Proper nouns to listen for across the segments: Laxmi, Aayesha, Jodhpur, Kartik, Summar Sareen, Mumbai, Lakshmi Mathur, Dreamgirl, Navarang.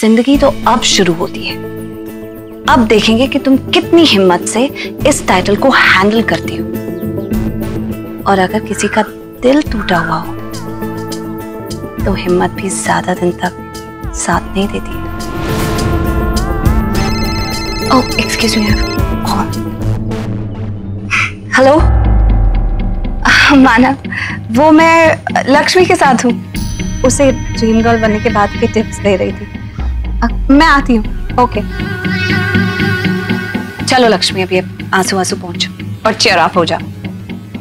जिंदगी तो अब शुरू होती है। अब देखेंगे कि तुम कितनी हिम्मत से इस टाइटल को हैंडल करती हो। और अगर किसी का दिल टूटा हुआ हो तो हिम्मत भी ज्यादा दिन तक साथ नहीं देती। ओह एक्सक्यूज मी, हेलो मानव, वो मैं लक्ष्मी के साथ हूँ। उसे ड्रीम गर्ल बनने के बाद के टिप्स दे रही थी। मैं आती हूँ। ओके चलो लक्ष्मी, अभी आंसू आंसू पहुँचो और चेयर अप हो जा।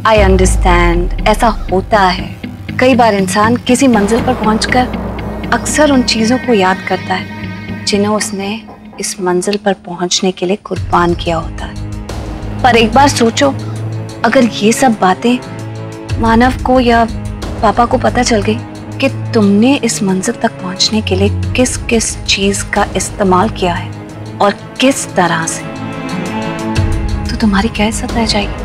आई अंडरस्टैंड, ऐसा होता है। कई बार इंसान किसी मंजिल पर पहुंचकर अक्सर उन चीज़ों को याद करता है जिन्हें उसने इस मंजिल पर पहुंचने के लिए कुर्बान किया होता है। पर एक बार सोचो, अगर ये सब बातें मानव को या पापा को पता चल गई कि तुमने इस मंजिल तक पहुंचने के लिए किस किस चीज़ का इस्तेमाल किया है और किस तरह से, तो तुम्हारी क्या इज्जत रह जाएगी?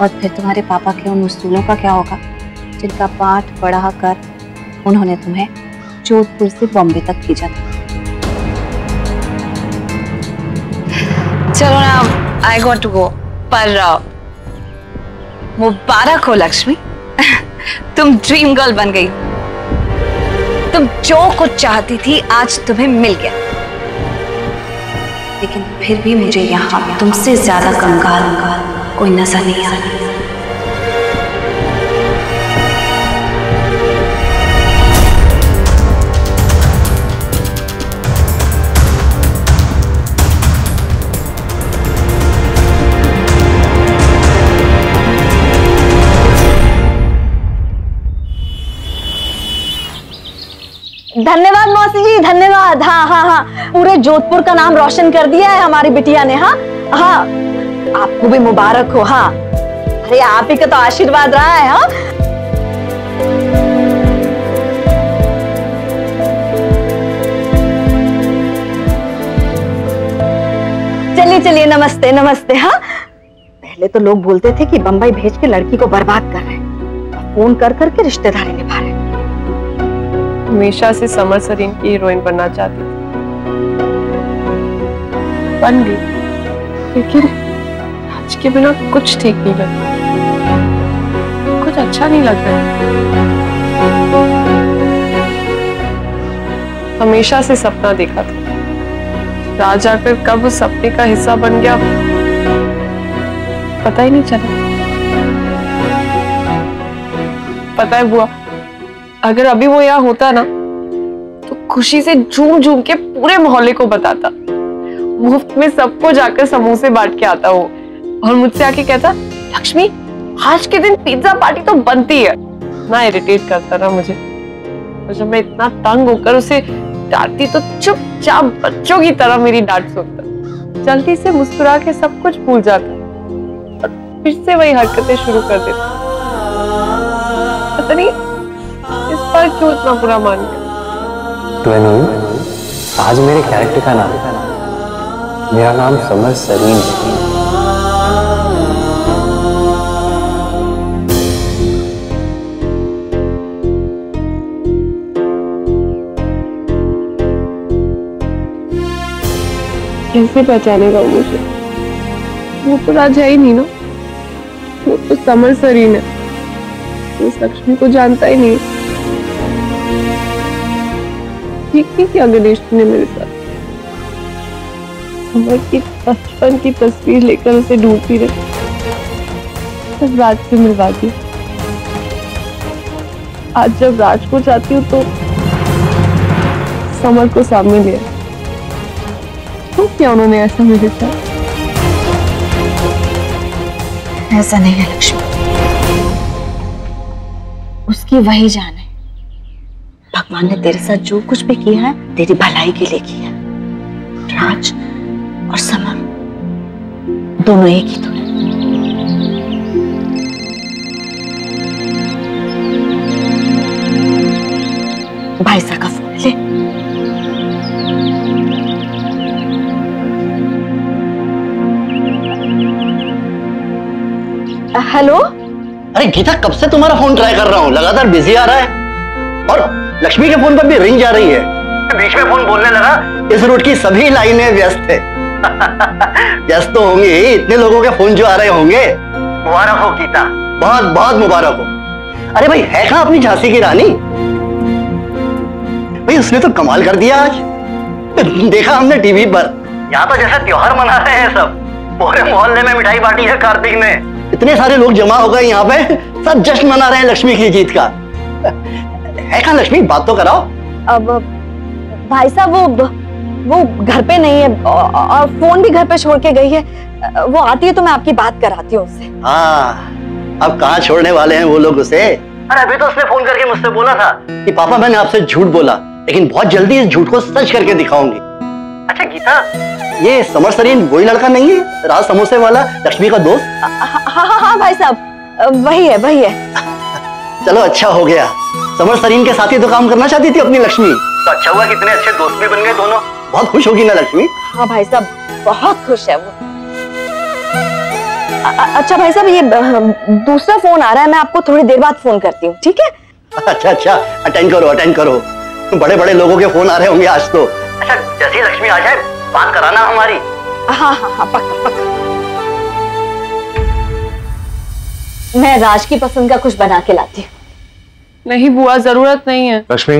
और फिर तुम्हारे पापा के उन उसूलों का क्या होगा जिनका पाठ पढ़ा कर उन्होंने तुम्हें जोधपुर से बॉम्बे तक भेजा था। चलो ना, आई गॉट टू गो। पर मुबारक हो लक्ष्मी, तुम ड्रीम गर्ल बन गई। तुम जो कुछ चाहती थी आज तुम्हें मिल गया। लेकिन फिर भी मुझे यहाँ तुमसे ज्यादा कंगाल कोई नजर नहीं आ रही। धन्यवाद मौसी जी, धन्यवाद। हाँ हाँ हाँ, पूरे जोधपुर का नाम रोशन कर दिया है हमारी बिटिया ने। हाँ हाँ, आपको भी मुबारक हो। हाँ, अरे आप ही का तो आशीर्वाद रहा है। हाँ चलिए चलिए, नमस्ते नमस्ते। हाँ, पहले तो लोग बोलते थे कि बंबई भेज के लड़की को बर्बाद कर रहे हैं, फोन कर करके रिश्तेदारी निभा रहे। हमेशा से समर सरीन की हीरोइन बनना चाहती थी, बन गई। लेकिन के बिना कुछ ठीक नहीं लगता, कुछ अच्छा नहीं लग रहा है। हमेशा से सपना देखा था, राज आकर कब उस सपने का हिस्सा बन गया पता ही नहीं चला। पता है बुआ, अगर अभी वो यहाँ होता ना तो खुशी से झूम झूम के पूरे मोहल्ले को बताता, मुफ्त में सबको जाकर समोसे बांट के आता हो और मुझसे आके कहता, लक्ष्मी आज के दिन पिज्जा पार्टी तो बनती है। इतना इरिटेट करता ना मुझे, और जब मैं इतना तंग होकर उसे डांटती तो चुपचाप बच्चों की तरह मेरी डांट सुनता, जल्दी से मुस्कुरा के सब कुछ भूल जाता और फिर से वही हरकतें शुरू कर देता। पता नहीं इस पर क्यों इतना बुरा मान गया। तो आज मेरे कैरेक्टर का नाम है, मेरा नाम समर सरीन है। कैसे पहचानेगा वो मुझे? वो तो राज है ही नहीं ना, वो तो समर सरीन है। वो लक्ष्मी को जानता ही नहीं। ठीक नहीं किया गणेश ने मेरे साथ। समर की बचपन की तस्वीर लेकर उसे ढूंढती रही, तब राज से मिलवा दी। आज जब राज को चाहती हूँ तो समर को सामने लिया। तो क्या उन्होंने ऐसा मुझे कहा? ऐसा नहीं है लक्ष्मी, उसकी वही जान है। भगवान ने तेरे साथ जो कुछ भी किया है तेरी भलाई के लिए किया है। राज और समर दोनों एक ही तो है। भाई साहब का फोन ले। हेलो, अरे गीता कब से तुम्हारा फोन ट्राई कर रहा हूँ, लगातार बिजी आ रहा है और लक्ष्मी के फोन पर भी रिंग जा रही है। बीच में फोन बोलने लगा। इस रूट की सभी लाइनें व्यस्त है। व्यस्त तो होंगी, इतने लोगों के फोन जो आ रहे होंगे। मुबारक हो गीता, बहुत बहुत मुबारक हो। अरे भाई है कहाँ अपनी झांसी की रानी? भाई उसने तो कमाल कर दिया आज, देखा हमने टीवी पर। यहाँ तो जैसा त्योहार मना रहे हैं सब, पूरे मोहल्ले में मिठाई बांटी है कार्तिक ने। इतने सारे लोग जमा हो गए यहाँ पे, सब जश्न मना रहे हैं लक्ष्मी की जीत का। है कहाँ लक्ष्मी, बात तो कराओ। अब भाई साहब वो घर पे नहीं है और फोन भी घर पे छोड़ के गई है। वो आती है तो मैं आपकी बात कराती हूँ उससे। हाँ, अब कहाँ छोड़ने वाले हैं वो लोग उसे। अरे अभी तो उसने फोन करके मुझसे बोला था कि पापा मैंने आपसे झूठ बोला, लेकिन बहुत जल्दी इस झूठ को सच करके दिखाऊंगी। अच्छा गीता, ये समर सरीन वही लड़का नहीं है, राज समोसे वाला, लक्ष्मी का दोस्त? हाँ भाई साहब वही है। चलो अच्छा हो गया, समर सरीन के साथ ही तो काम करना चाहती थी अपनी लक्ष्मी। तो अच्छा हुआ कितने अच्छे दोस्त भी बन गए दोनों। बहुत खुश होगी ना लक्ष्मी? हाँ भाई साहब बहुत खुश है वो। अच्छा भाई साहब ये दूसरा फोन आ रहा है, मैं आपको थोड़ी देर बाद फोन करती हूँ, ठीक है? अच्छा अटेंड करो, बड़े बड़े लोगों के फोन आ रहे होंगे आज तो। अच्छा जैसी लक्ष्मी आ जाए बात कराना हमारी। हाँ पक्का। मैं राज की पसंद का कुछ बना के लाती हूँ। नहीं बुआ जरूरत नहीं है। लक्ष्मी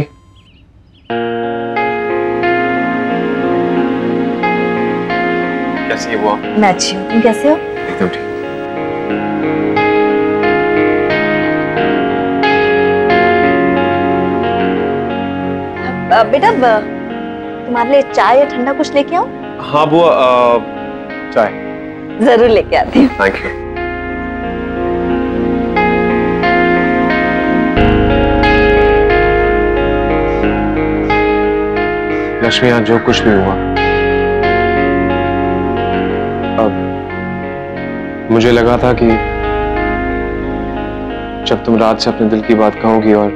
कैसी है बुआ? मैं अच्छी हूँ, तुम कैसे हो? एकदम ठीक। बेटा तुम्हारे लिए चाय या ठंडा कुछ लेके आओ। हाँ बुआ चाय जरूर लेके आती हूँ। Thank you. लक्ष्मी यहाँ जो कुछ भी हुआ, अब मुझे लगा था कि जब तुम रात से अपने दिल की बात कहोगी और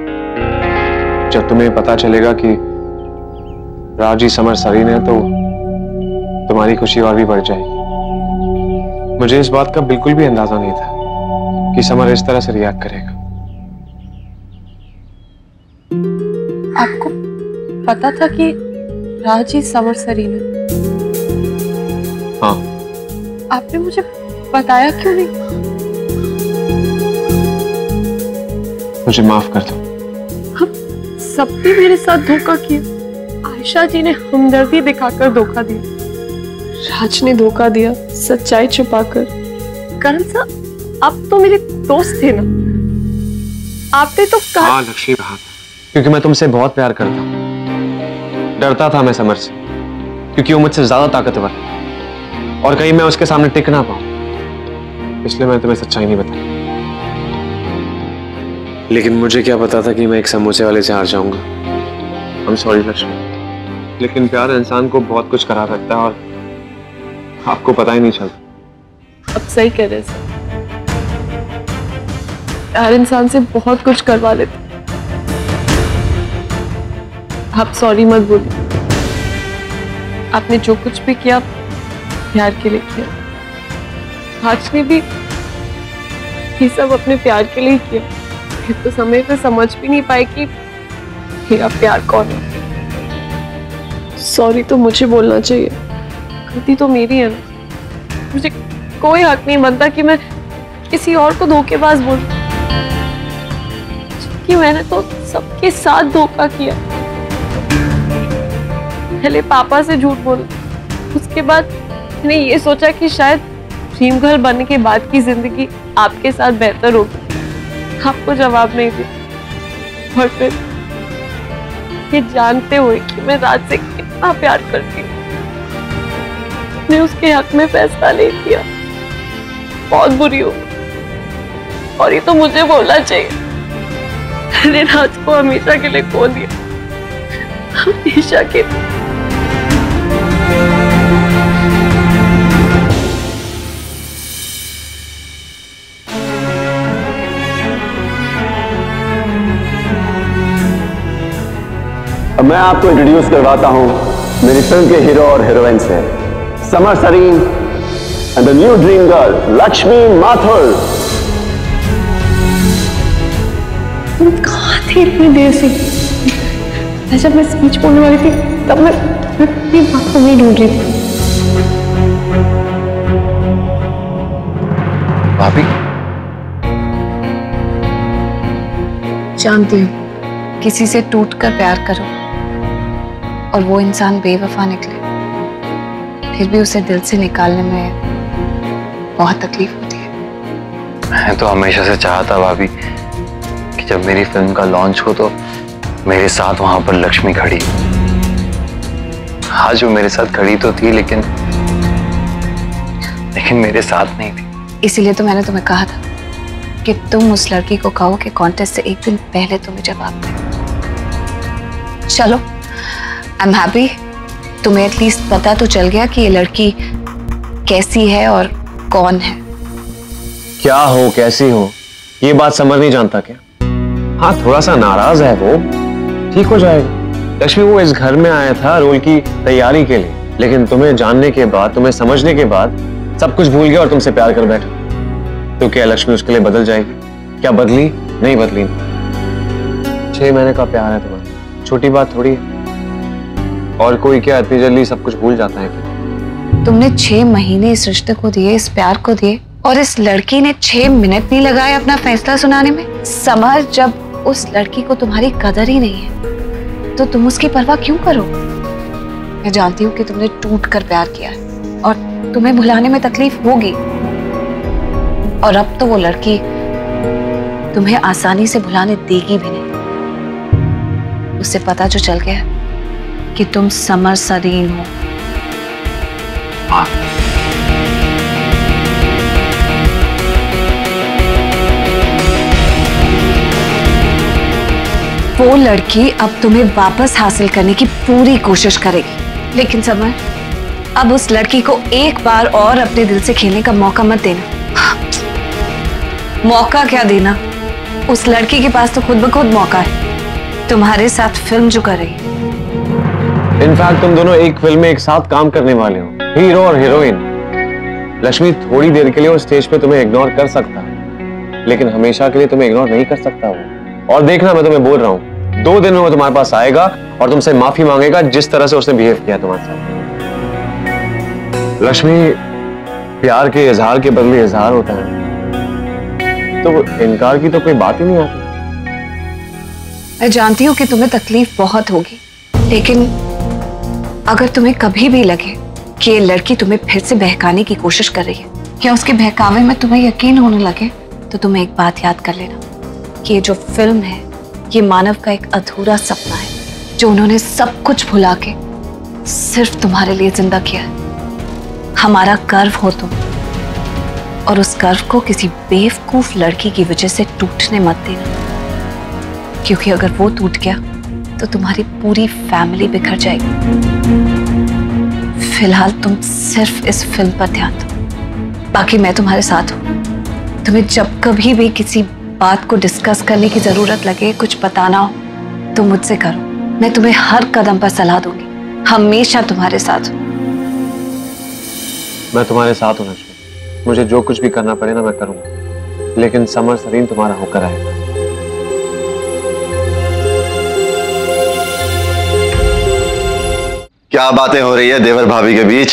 जब तुम्हें पता चलेगा कि राजी समर सरीन है, तो तुम्हारी खुशी और भी बढ़ जाएगी। मुझे इस बात का बिल्कुल भी अंदाजा नहीं था कि समर इस तरह से रिएक्ट करेगा। आपको पता था कि राजी समर सरीन है? हाँ। आपने मुझे बताया क्यों नहीं? मुझे माफ कर दो, सबने मेरे साथ धोखा किया। आयशा जी ने हमदर्दी दिखाकर धोखा दिया, राज ने धोखा दिया सच्चाई छुपाकर। करण साहब आप तो मेरे दोस्त थे ना, आपने तो कहा। हाँ लक्ष्मी हाँ, क्योंकि मैं तुमसे बहुत प्यार करता हूँ। डरता था मैं समर से क्योंकि वो मुझसे ज्यादा ताकतवर है और कहीं मैं उसके सामने टिक ना पाऊँ, इसलिए मैंने तुम्हें सच्चाई नहीं बताई। लेकिन मुझे क्या पता था कि मैं एक समोसे वाले से हार जाऊंगा। I'm sorry लक्ष्मी, लेकिन प्यार इंसान को बहुत कुछ करा सकता है और आपको पता ही नहीं चलता। अब सही कह रहे सर, प्यार इंसान से बहुत कुछ करवा लेता। आप सॉरी मत बोलिए, आपने जो कुछ भी किया प्यार के लिए किया। आज ने भी ये सब अपने प्यार के लिए किया, तो समय पे समझ भी नहीं पाए कि मेरा प्यार कौन है। सॉरी तो मुझे बोलना चाहिए, गलती तो मेरी है ना। मुझे कोई हक नहीं बनता कि मैं किसी और को धोखेबाज बोलूं कि मैंने तो सबके साथ धोखा किया। पहले पापा से झूठ बोला, उसके बाद मैंने ये सोचा कि शायद ड्रीमगर्ल बनने के बाद की जिंदगी आपके साथ बेहतर होगी। आपको जवाब नहीं दिया और फिर ये जानते हुए कि मैं राज से कितना प्यार करती हूँ, मैं उसके हक में फैसला ले लिया। बहुत बुरी हो, और ये तो मुझे बोलना चाहिए मैंने राज को हमेशा के लिए खो दिया, हमेशा के लिए। मैं आपको इंट्रोड्यूस करवाता हूं मेरी फिल्म के हीरो और हीरोइन से, Samar Sareen and the new dream girl Lakshmi Mathur. तुम कहाँ थे इतनी देर से? मैं जब मैं स्पीच बोलने वाली थी तब मैं अपनी बात को नहीं ढूंढ रही थी। भाभी जानती हूँ किसी से टूटकर प्यार करो और वो इंसान बेवफा निकले फिर भी उसे दिल से निकालने में बहुत तकलीफ होती है। मैं तो हमेशा से चाहता भाभी कि जब मेरी फिल्म का लॉन्च हो तो मेरे साथ वहां पर लक्ष्मी खड़ी। आज वो मेरे साथ खड़ी तो थी लेकिन मेरे साथ नहीं थी। इसीलिए तो मैंने तुम्हें कहा था कि तुम उस लड़की को कहो कि कॉन्टेस्ट से एक दिन पहले तुम्हें जवाब दे। चलो आई एम हैप्पी तुम्हें एटलीस्ट पता तो चल गया कि ये लड़की कैसी है और कौन है। क्या हो कैसी हो ये बात समझ नहीं जानता क्या? हाँ थोड़ा सा नाराज है वो ठीक हो जाएगा। लक्ष्मी वो इस घर में आया था रोल की तैयारी के लिए लेकिन तुम्हें जानने के बाद तुम्हें समझने के बाद सब कुछ भूल गया और तुमसे प्यार कर बैठा। तो क्या लक्ष्मी उसके लिए बदल जाएगी? क्या बदली? नहीं बदली। 6 महीने का प्यार है तुम्हारा छोटी बात थोड़ी है। और कोई क्या इतनी जल्दी सब कुछ भूल जाता है क्या? तुमने 6 महीने इस रिश्ते को दिए इस प्यार को दिए और इस लड़की ने 6 मिनट नहीं लगाए अपना फैसला सुनाने में। समर जब उस लड़की को तुम्हारी कदर ही नहीं है तो तुम उसकी परवाह क्यों करो? मैं जानती हूँ कि तुमने टूट कर प्यार किया है और तुम्हें भुलाने में तकलीफ होगी और अब तो वो लड़की तुम्हें आसानी से भुलाने देगी भी नहीं। उससे पता जो चल गया कि तुम समर सरीन हो। हाँ। वो लड़की अब तुम्हें वापस हासिल करने की पूरी कोशिश करेगी लेकिन समर अब उस लड़की को एक बार और अपने दिल से खेलने का मौका मत देना। मौका क्या देना उस लड़की के पास तो खुद ब खुद मौका है तुम्हारे साथ फिल्म जो कर रही। इनफैक्ट तुम दोनों एक फिल्म में एक साथ काम करने वाले हो हीरो और हीरोइन। लक्ष्मी थोड़ी देर के लिए वो स्टेज पे तुम्हें इग्नोर कर सकता है लेकिन हमेशा के लिए तुम्हें इग्नोर नहीं कर सकता वो। और देखना मैं तुम्हें बोल रहा हूँ 2 दिन में वो तुम्हारे पास आएगा और तुमसे माफी मांगेगा जिस तरह से उसने बिहेव किया तुम्हारे साथ। लक्ष्मी प्यार के इजहार के बदले इजहार होता है तो इनकार की तो कोई बात ही नहीं आती। मैं जानती हूँ कि तुम्हें तकलीफ बहुत होगी लेकिन अगर तुम्हें कभी भी लगे कि ये लड़की तुम्हें फिर से बहकाने की कोशिश कर रही है या उसके बहकावे में तुम्हें यकीन होने लगे तो तुम्हें एक बात याद कर लेना कि ये जो फिल्म है ये मानव का एक अधूरा सपना है जो उन्होंने सब कुछ भुला के सिर्फ तुम्हारे लिए जिंदा किया है। हमारा गर्व हो तुम और उस गर्व को किसी बेवकूफ लड़की की वजह से टूटने मत देना क्योंकि अगर वो टूट गया तो तुम्हारी पूरी फैमिली बिखर जाएगी। फिलहाल तुम सिर्फ इस फिल्म पर ध्यान दो बाकी मैं तुम्हारे साथ हूँ। तुम्हें जब कभी भी किसी बात को डिस्कस करने की जरूरत लगे कुछ बताना हो तो मुझसे करो मैं तुम्हें हर कदम पर सलाह दूंगी हमेशा तुम्हारे साथ हूँ। मैं तुम्हारे साथ हूँ मुझे जो कुछ भी करना पड़े ना मैं करूंगा लेकिन समर सरीन तुम्हारा होकर आएगा। क्या बातें हो रही है देवर भाभी के बीच?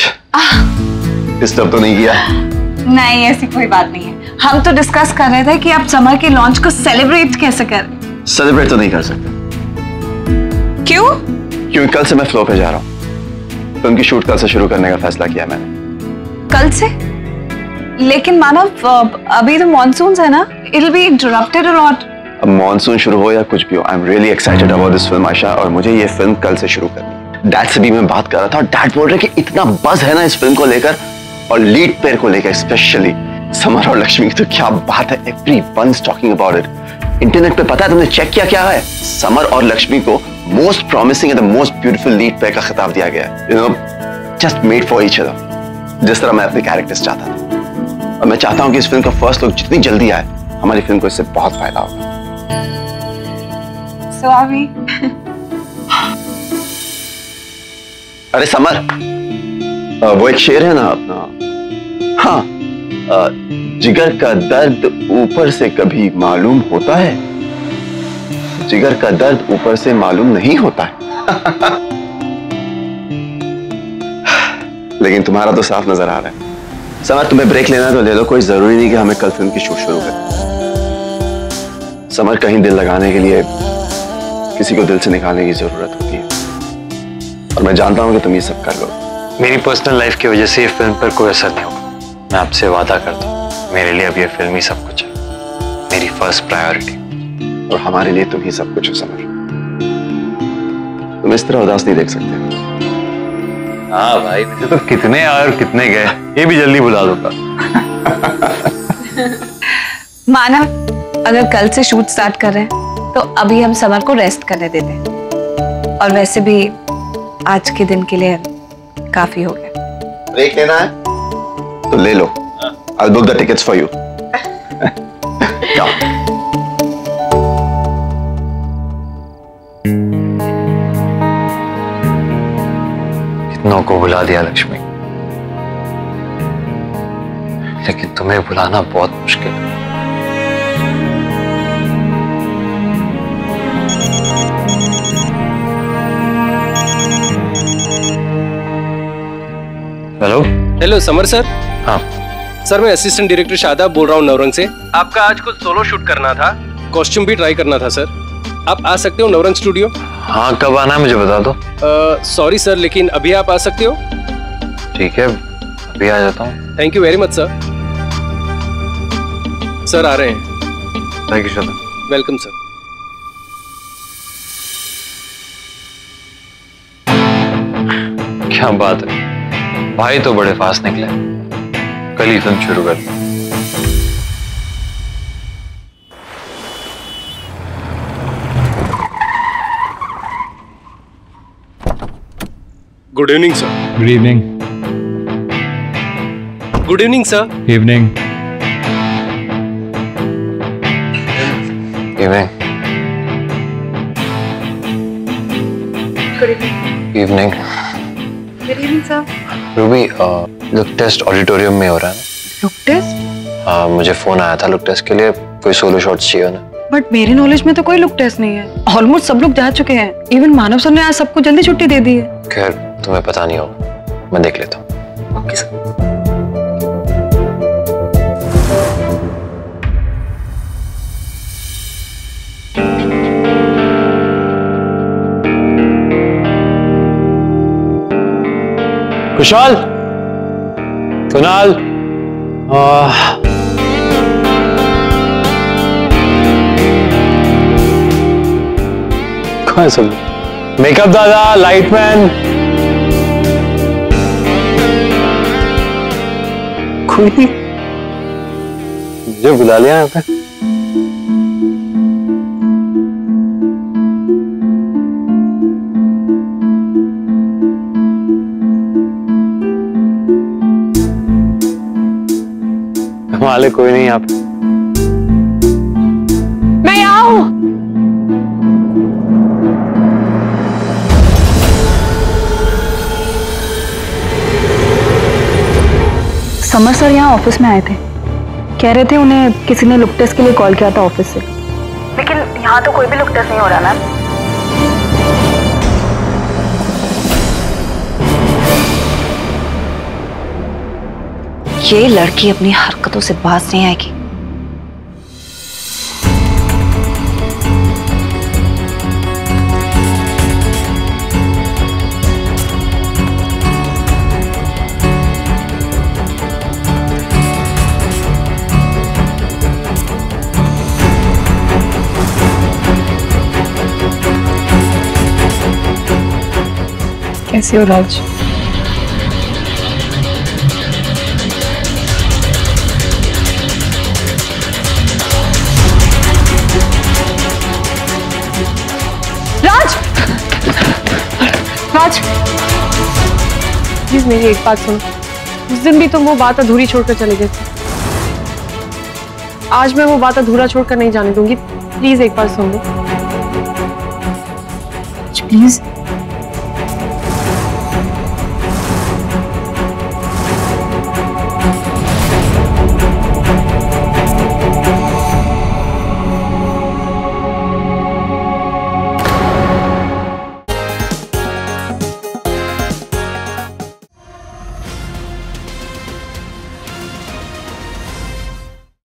डिस्टर्ब तो नहीं किया? नहीं ऐसी कोई बात नहीं है हम तो डिस्कस कर रहे थे कि आप समर के लॉन्च को सेलिब्रेट कैसे करें। सेलिब्रेट तो नहीं कर सकते। क्यों? क्योंकि कल से मैं फ्लो पे जा रहा हूँ तो उनकी शूट कल से शुरू करने का फैसला किया मैंने। कल से? लेकिन मानव अभी तो मॉनसून है ना इट बी इंटरप्टेड और नॉट। अब मॉनसून शुरू हो या कुछ भी हो I am really excited about this film आशा और मुझे ये फिल्म कल से शुरू करनी। डैड से भी मैं बात कर रहा था और डैड बोल रहे कि इतना बज़ है ना इस फिल्म को लेकर और लीड पेयर को लेकर स्पेशली समर और लक्ष्मी की तो क्या बात है। Everyone is talking about it. Internet पे पता है तुमने चेक किया क्या है? समर और लक्ष्मी को most promising and the most beautiful lead pair का खिताब दिया गया है। You know just made for each other जिस तरह मैं अपने कैरेक्टर्स चाहता था। और मैं चाहता हूं कि इस फिल्म का फर्स्ट लुक जितनी जल्दी आए हमारी फिल्म को इससे बहुत फायदा होगा। स्वामी अरे समर वो एक शेर है ना अपना हाँ जिगर का दर्द ऊपर से कभी मालूम होता है जिगर का दर्द ऊपर से मालूम नहीं होता है। लेकिन तुम्हारा तो साफ नजर आ रहा है। समर, तुम्हें ब्रेक लेना तो ले लो, कोई जरूरी नहीं कि हमें कल फिल्म की शूट शुरू करें। समर, कहीं दिल लगाने के लिए किसी को दिल से निकालने की जरूरत होती है, और मैं जानता हूं कि तुम ये सब कर लो। मेरी पर्सनल लाइफ की वजह से ये फिल्म पर कोई असर नहीं होगा, मैं आपसे वादा करता हूँ। मेरे लिए अब ये फिल्म ही सब कुछ है, मेरी फर्स्ट प्रायोरिटी, और हमारे लिए तुम ही सब कुछ हो। समर, तुम इस तरह उदास नहीं देख सकते। हाँ भाई, तो कितने आए और कितने गए, ये भी जल्दी बुला दूंगा। माना, अगर कल से शूट स्टार्ट कर रहे हैं तो अभी हम समर को रेस्ट करने देते हैं, और वैसे भी आज के दिन के लिए काफी हो गया। ब्रेक लेना है तो ले लो। I'll book the tickets for you. कितनों को बुला दिया लक्ष्मी, लेकिन तुम्हें बुलाना बहुत मुश्किल है। Hello hello Samar sir. हाँ सर, मैं असिस्टेंट डायरेक्टर शादाब बोल रहा हूँ नवरंग से। आपका आज कुछ सोलो शूट करना था, कॉस्ट्यूम भी ट्राई करना था सर। आप आ सकते हो नवरंग स्टूडियो? हाँ, कब आना है मुझे बता दो। सॉरी सर, लेकिन अभी आप आ सकते हो? ठीक है, अभी आ जाता हूँ। Thank you very much sir. Sir आ रहे हैं। Thank you Shadab. Welcome sir. क्या बात है भाई, तो बड़े फास्ट निकले। कल ही फिल्म शुरू कर। Good evening sir. Good evening. Good evening sir. Evening. Evening. Evening. Good evening sir. Ruby, look test auditorium में हो रहा है ना? Look test? हाँ, मुझे फोन आया था लुक टेस्ट के लिए। कोई सोलो शॉट्स चाहिए ना? बट मेरी नॉलेज में तो कोई लुक टेस्ट नहीं है, ऑलमोस्ट सब लोग जा चुके हैं। इवन मानव सर ने आज सबको जल्दी छुट्टी दे दी है। खैर, तुम्हें पता नहीं होगा, मैं देख लेता हूँ। Okay sir. कुशाल, कुणाल, कौन सब? मेकअप दादा, लाइटमैन, कोई नहीं, मुझे बुला लिया आपने। वाले कोई नहीं यहाँ पे। मैं आऊं? समर सर यहाँ ऑफिस में आए थे, कह रहे थे उन्हें किसी ने लुक टेस्ट के लिए कॉल किया था ऑफिस से, लेकिन यहाँ तो कोई भी लुक टेस्ट नहीं हो रहा मैम। ये लड़की अपनी हरकतों से बाज नहीं आएगी। कैसे हो राज? प्लीज मेरी एक बात सुनो, उस दिन भी तुम वो बात अधूरी छोड़कर चले गए थे। आज मैं वो बात अधूरा छोड़कर नहीं जाने दूंगी। प्लीज एक बार सुन लो। प्लीज